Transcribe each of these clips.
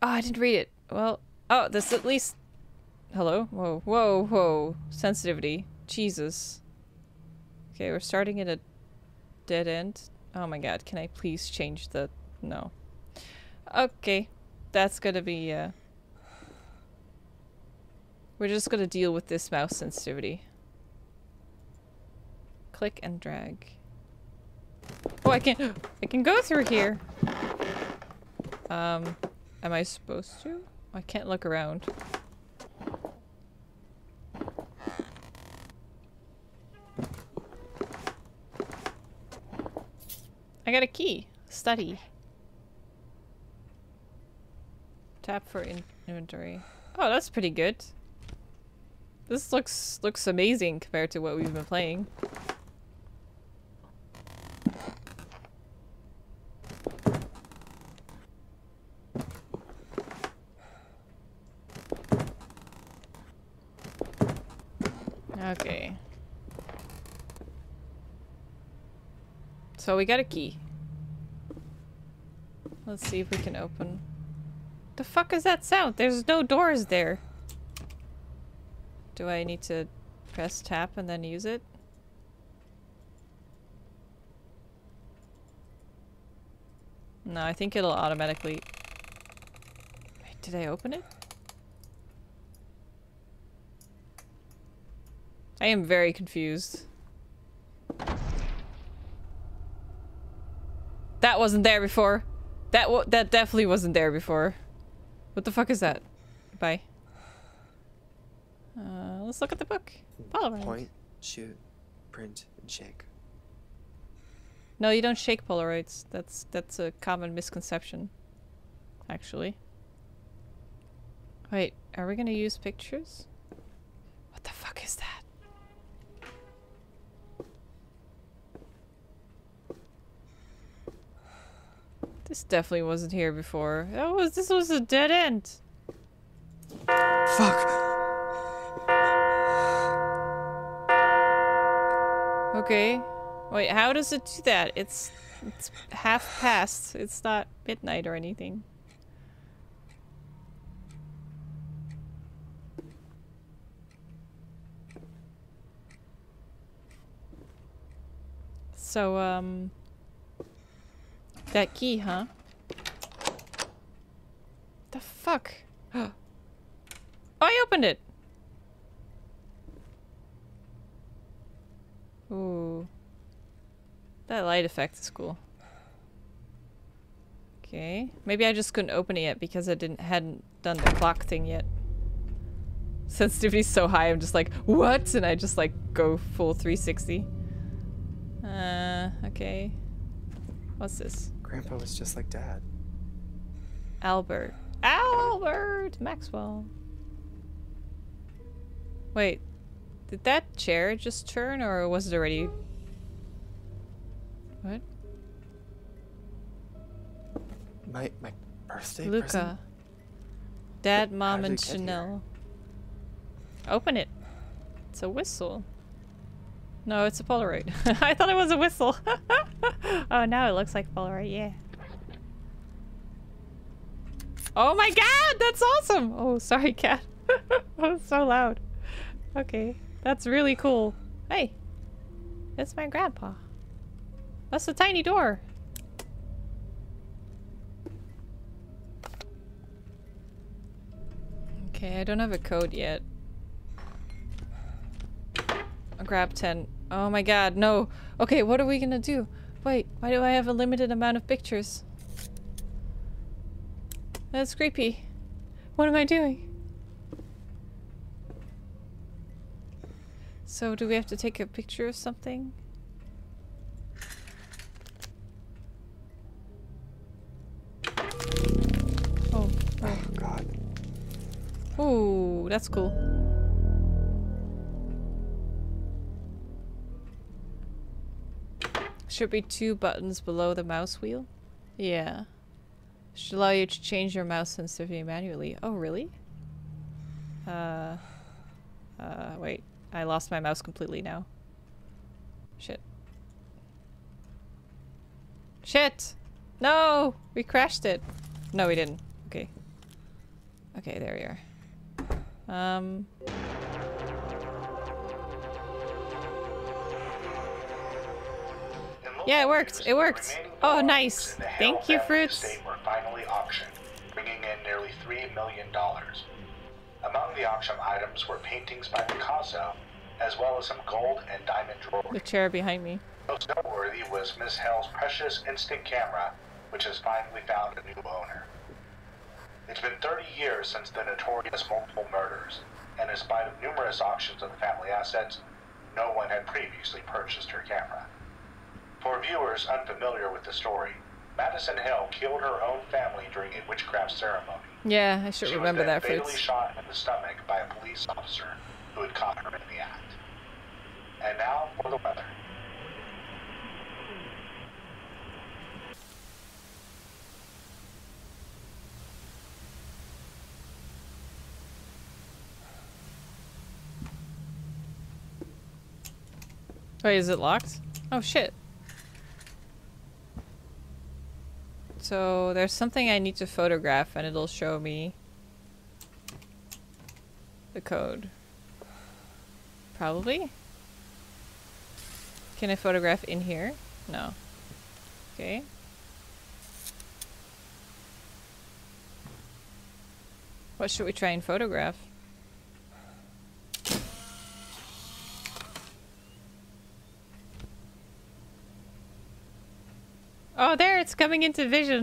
Oh, I didn't read it. Well, oh, this at least... Hello? Whoa, whoa, whoa. Sensitivity. Jesus. Okay, we're starting at a dead end. Oh my god, can I please change the... No. Okay. That's gonna be, We're just gonna deal with this mouse sensitivity. Click and drag. Oh, I can go through here! Am I supposed to? I can't look around. I got a key. Study. Tap for inventory. Oh, that's pretty good. This looks amazing compared to what we've been playing. Okay. So we got a key. Let's see if we can open. The fuck is that sound? There's no doors there. Do I need to press tap and then use it? No, I think it'll automatically... Wait, did I open it? I am very confused. That wasn't there before. That definitely wasn't there before. What the fuck is that? Bye. Let's look at the book. Polaroid. Point, shoot, print, and shake. No, you don't shake Polaroids. That's a common misconception, actually. Wait, are we gonna use pictures? What the fuck is that? This definitely wasn't here before. This was a dead end. Fuck. Okay. Wait, how does it do that? It's half past. It's not midnight or anything. So, that key, huh? The fuck? Oh, I opened it! Ooh. That light effect is cool. Okay. Maybe I just couldn't open it yet because I hadn't done the clock thing yet. Sensitivity's so high, I'm just like, what? And I just like go full 360. Okay. What's this? Grandpa was just like Dad. Albert. Albert Maxwell. Wait. Did that chair just turn or was it already... What? My birthday Luca. Present? Dad, but Mom, and Chanel. Open it. It's a whistle. No, it's a Polaroid. I thought it was a whistle. Oh, now it looks like Polaroid, yeah. Oh my god, that's awesome! Oh, sorry, cat. That was so loud. Okay, that's really cool. Hey, that's my grandpa. That's a tiny door. Okay, I don't have a code yet. I'll grab 10. Oh my god, no. Okay, what are we gonna do? Wait, why do I have a limited amount of pictures? That's creepy. What am I doing? So do we have to take a picture of something? Oh. Oh god. Ooh, that's cool. Should be two buttons below the mouse wheel. Yeah. Should allow you to change your mouse sensitivity manually. Oh, really? Wait. I lost my mouse completely now. Shit. Shit! No! We crashed it! No, we didn't. Okay. Okay, there we are. Yeah, it worked. It worked. Oh, nice. Thank you, Fruits. They were finally auctioned, bringing in nearly $3 million. Among the auction items were paintings by Picasso, as well as some gold and diamond jewelry. The chair behind me. Most noteworthy was Miss Hale's precious instant camera, which has finally found a new owner. It's been 30 years since the notorious multiple murders, and in spite of numerous auctions of the family assets, no one had previously purchased her camera. For viewers unfamiliar with the story, Madison Hill killed her own family during a witchcraft ceremony. Yeah, I should remember that. She was then fatally shot in the stomach by a police officer who had caught her in the act. And now for the weather. Wait, is it locked? Oh shit. So there's something I need to photograph and it'll show me the code. Probably? Can I photograph in here? No. Okay. What should we try and photograph? Oh, there! It's coming into vision!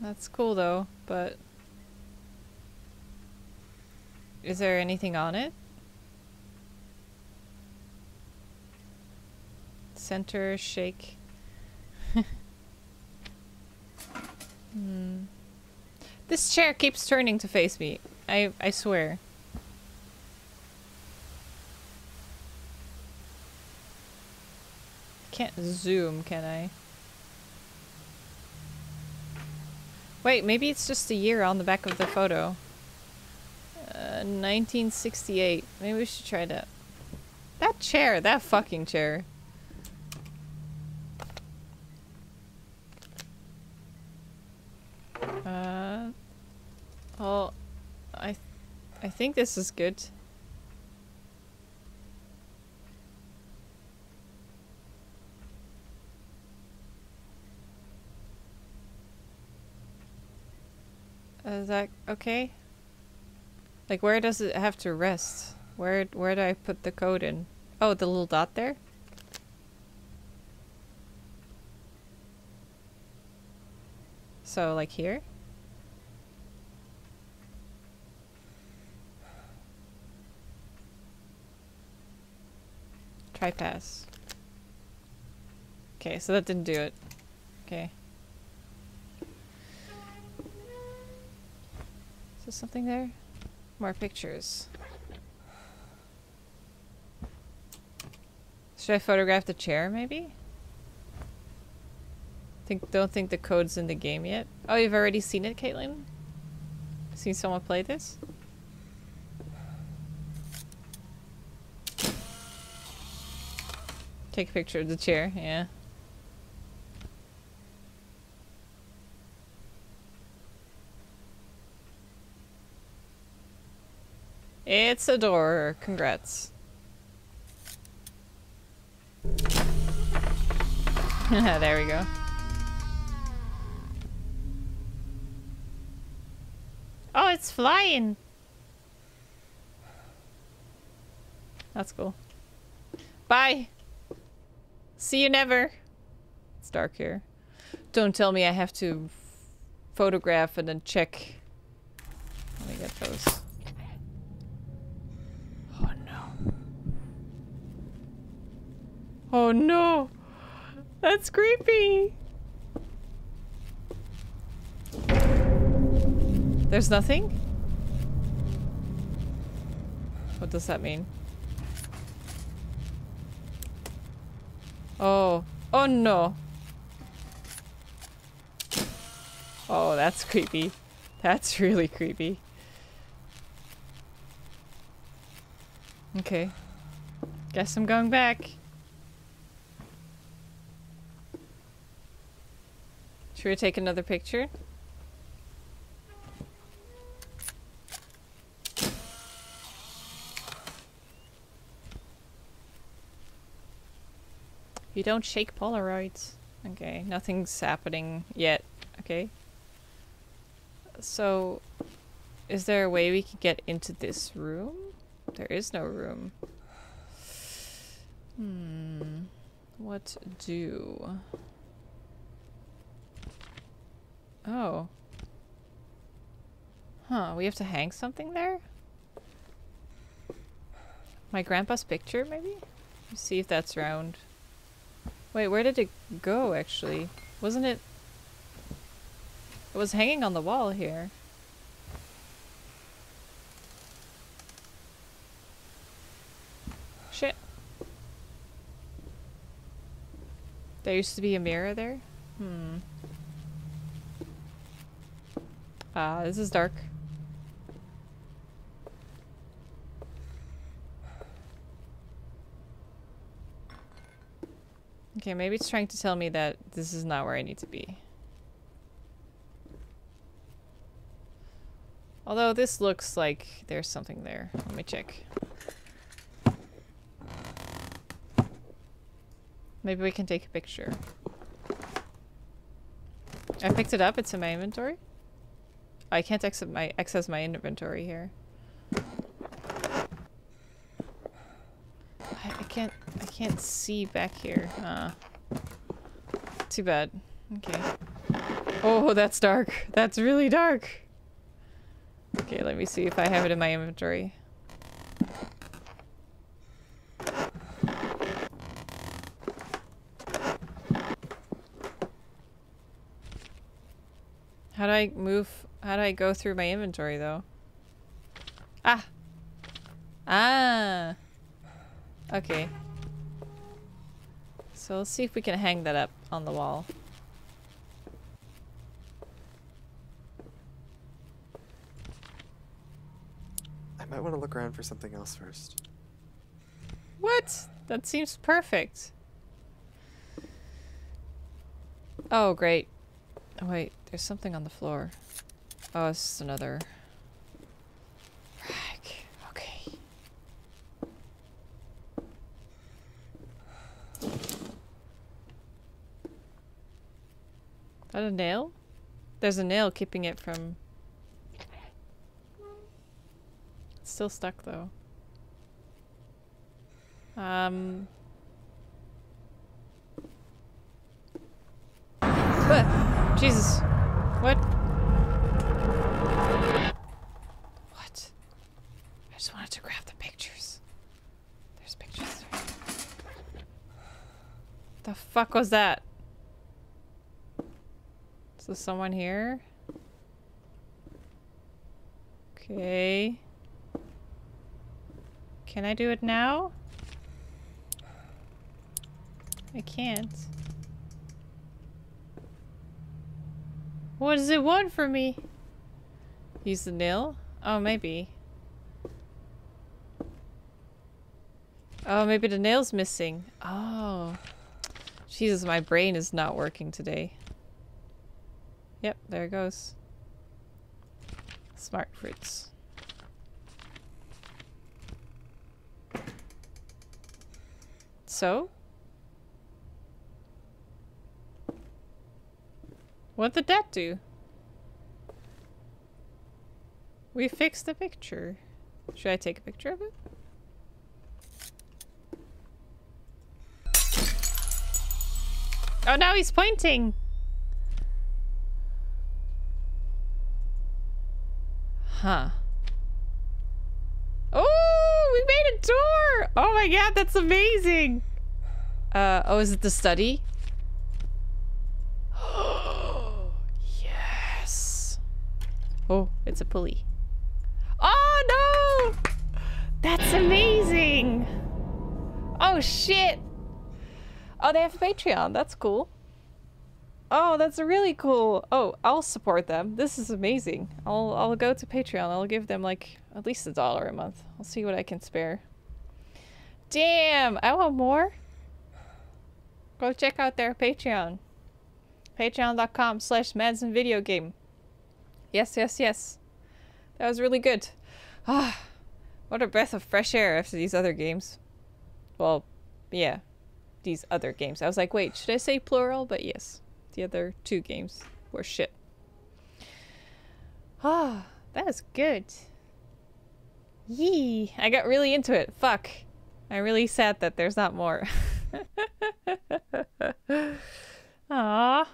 That's cool though, but... Is there anything on it? Center, shake... Hmm. This chair keeps turning to face me. I swear. Can't zoom, can I? Wait, maybe it's just the year on the back of the photo. 1968. Maybe we should try that. That chair, that fucking chair. Oh, I think this is good. Is that okay? Like, where does it have to rest? Where do I put the code in? Oh, the little dot there? So, like here? Try pass. Okay, so that didn't do it. Okay. Is there something there? More pictures. Should I photograph the chair maybe? Don't think the code's in the game yet. Oh, you've already seen it, Caitlin? Seen someone play this? Take a picture of the chair, yeah. It's a door. Congrats. There we go. Oh, it's flying. That's cool. Bye. See you never. It's dark here. Don't tell me I have to photograph and then check. Let me get those. Oh no! That's creepy! There's nothing? What does that mean? Oh. Oh no! Oh, that's creepy. That's really creepy. Okay. Guess I'm going back. Should we take another picture? You don't shake Polaroids. Okay, nothing's happening yet. Okay. So, is there a way we could get into this room? There is no room. Hmm. What do? Oh. Huh, we have to hang something there? My grandpa's picture, maybe? Let's see if that's round. Wait, where did it go, actually? Wasn't it... It was hanging on the wall here. Shit. There used to be a mirror there? Hmm. Ah, this is dark. Okay, maybe it's trying to tell me that this is not where I need to be. Although this looks like there's something there. Let me check. Maybe we can take a picture. I picked it up. It's in my inventory. I can't access my inventory here. I can't see back here. Too bad. Okay. Oh, that's dark. That's really dark. Okay, let me see if I have it in my inventory. How do I move? How do I go through my inventory, though? Ah! Ah! Okay. So let's see if we can hang that up on the wall. I might want to look around for something else first. What? That seems perfect. Oh, great. Oh, wait. There's something on the floor. Oh, it's just another rack. Okay. Is that a nail? There's a nail keeping it from... It's still stuck, though. Jesus. What? What? I just wanted to grab the pictures. There's pictures there. The fuck was that? Is there someone here? Okay. Can I do it now? I can't. What does it want from me? Use the nail? Oh, maybe. Oh, maybe the nail's missing. Oh. Jesus, my brain is not working today. Yep, there it goes. Smart fruits. So? What did that do? We fixed the picture. Should I take a picture of it? Oh, now he's pointing! Huh. Oh, we made a door! Oh my god, that's amazing! Oh, is it the study? Oh, it's a pulley. Oh no! That's amazing! Oh shit! Oh, they have a Patreon. That's cool. Oh, that's really cool. Oh, I'll support them. This is amazing. I'll go to Patreon. I'll give them like at least $1 a month. I'll see what I can spare. Damn! I want more. Go check out their Patreon. Patreon.com/MadisonVideoGame. Yes, yes, yes. That was really good. Ah, what a breath of fresh air after these other games. Well, yeah. these other games. I was like, wait, should I say plural? But yes, the other two games were shit. Ah, oh, that was good. Yee! I got really into it. Fuck. I'm really sad that there's not more. Aww.